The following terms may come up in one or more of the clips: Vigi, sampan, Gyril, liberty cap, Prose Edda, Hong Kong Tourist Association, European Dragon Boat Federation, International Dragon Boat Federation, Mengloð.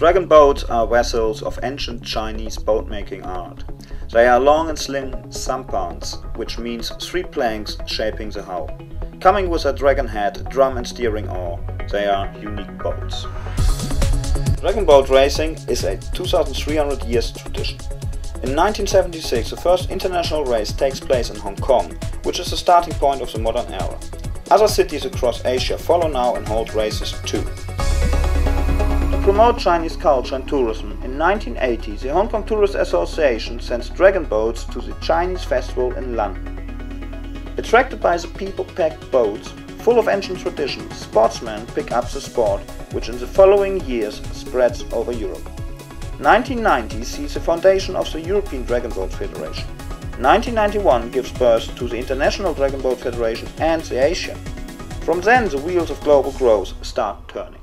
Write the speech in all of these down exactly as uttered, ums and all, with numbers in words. Dragon boats are vessels of ancient Chinese boat-making art. They are long and slim sampans, which means three planks shaping the hull. Coming with a dragon head, drum and steering oar, they are unique boats. Dragon boat racing is a two thousand three hundred years tradition. In nineteen seventy-six, the first international race takes place in Hong Kong, which is the starting point of the modern era. Other cities across Asia follow now and hold races too. To promote Chinese culture and tourism, in nineteen eighty the Hong Kong Tourist Association sends dragon boats to the Chinese festival in London. Attracted by the people-packed boats, full of ancient tradition, sportsmen pick up the sport, which in the following years spreads over Europe. nineteen ninety sees the foundation of the European Dragon Boat Federation. nineteen ninety-one gives birth to the International Dragon Boat Federation and the Asian. From then the wheels of global growth start turning.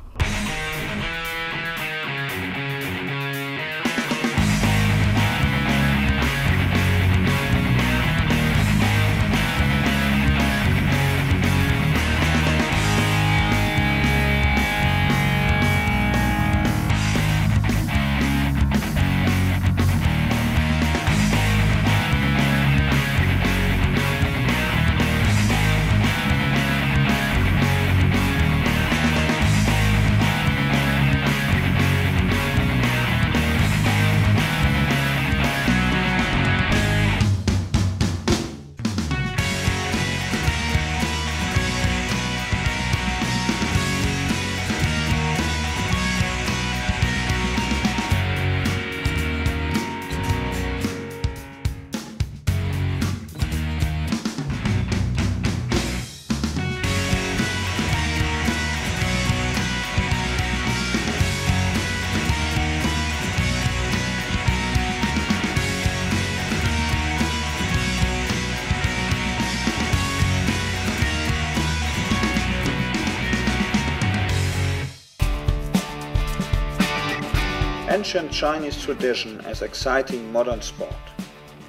Ancient Chinese tradition as exciting modern sport.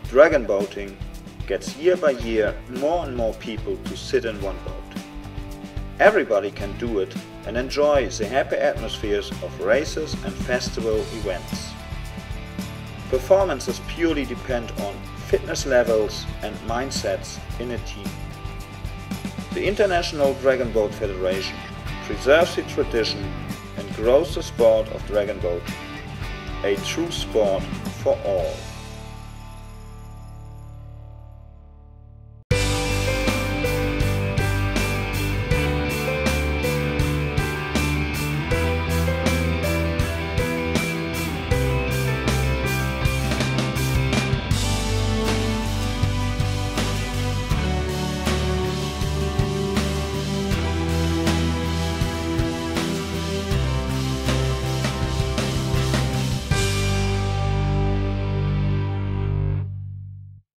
Dragon boating gets year by year more and more people to sit in one boat. Everybody can do it and enjoy the happy atmospheres of races and festival events. Performances purely depend on fitness levels and mindsets in a team. The International Dragon Boat Federation preserves the tradition and grows the sport of dragon boating. A true sport for all.